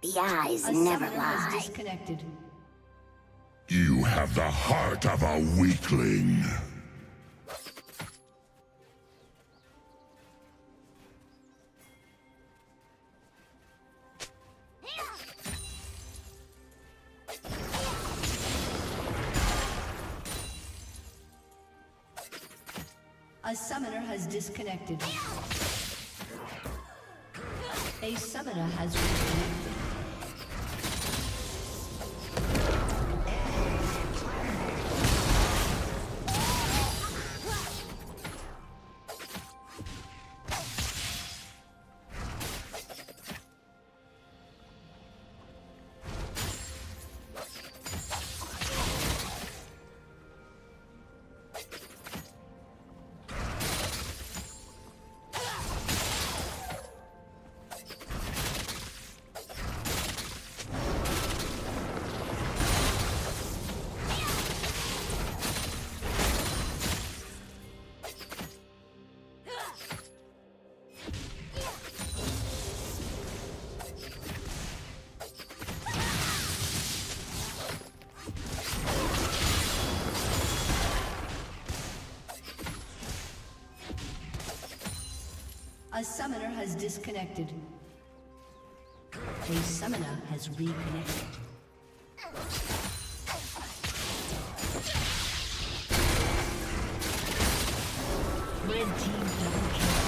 The eyes never lie. You have the heart of a weakling. A summoner has disconnected. A summoner has reconnected. A summoner has disconnected. A summoner has reconnected. Red team double kill.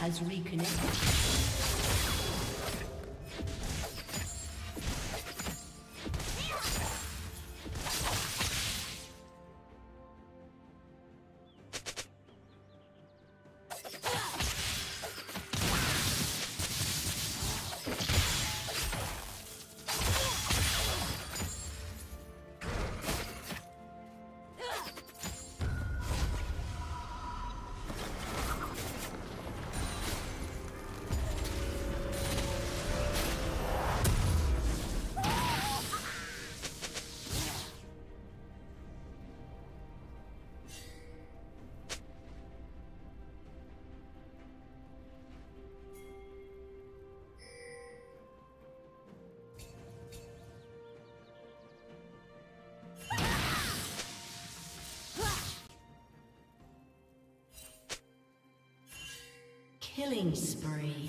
Has reconnected. Killing spree.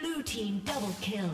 Blue team double kill.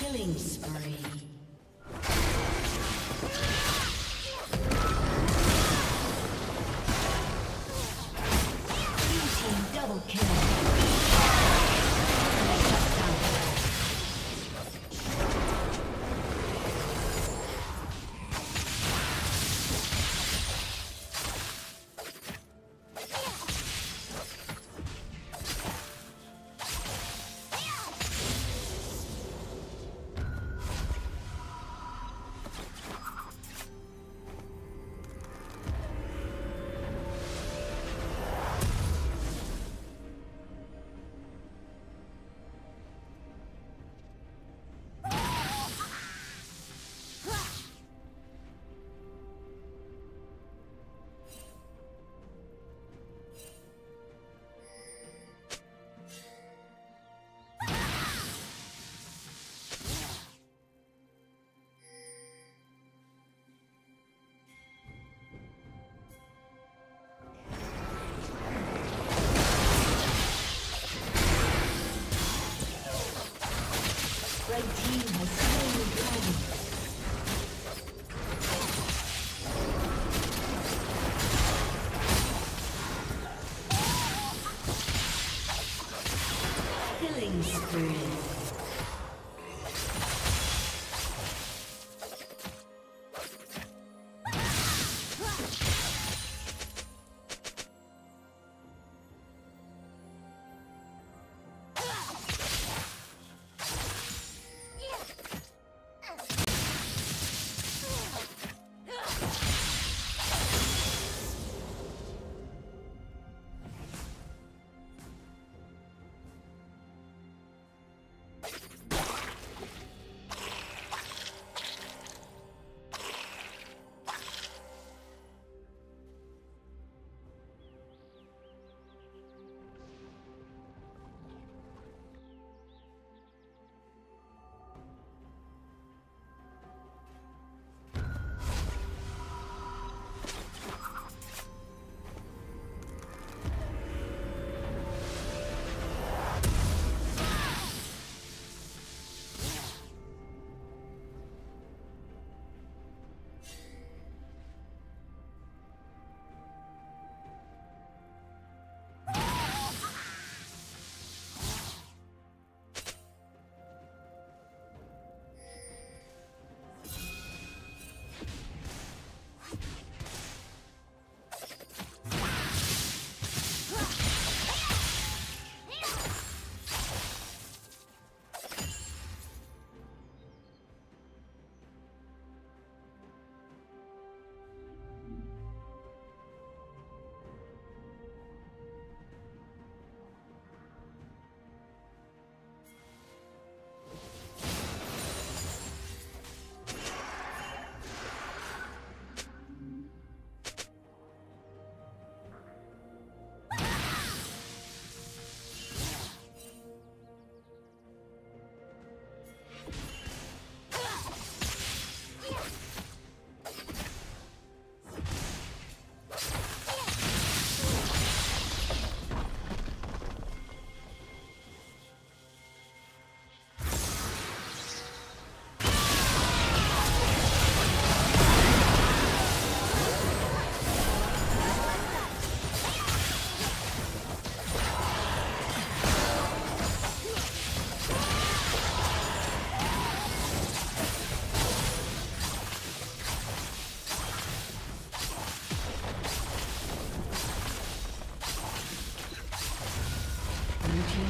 Killing spree.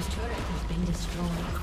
team's turret has been destroyed.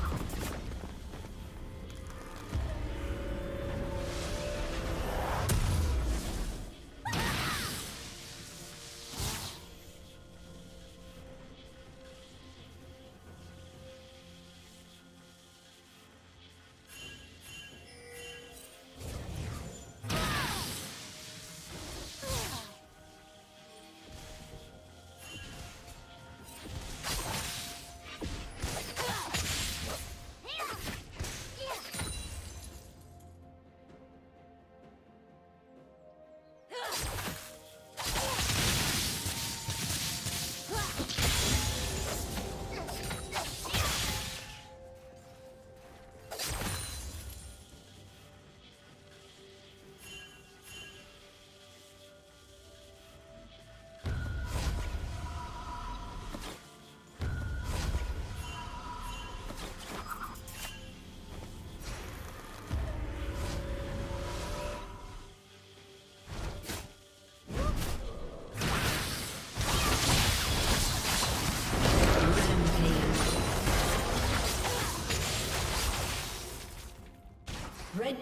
Red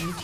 Your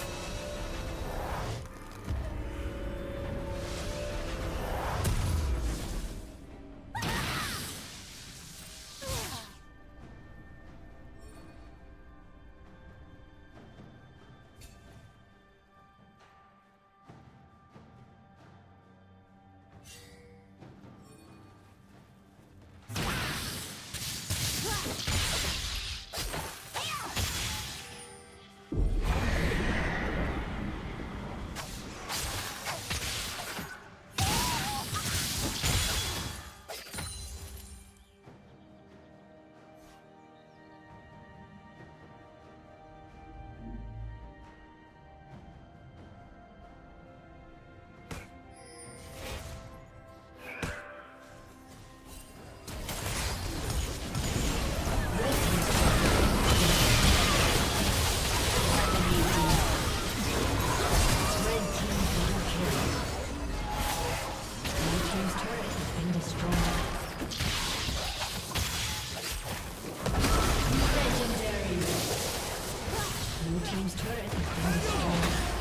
Blue team's turret has been destroyed.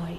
destroyed.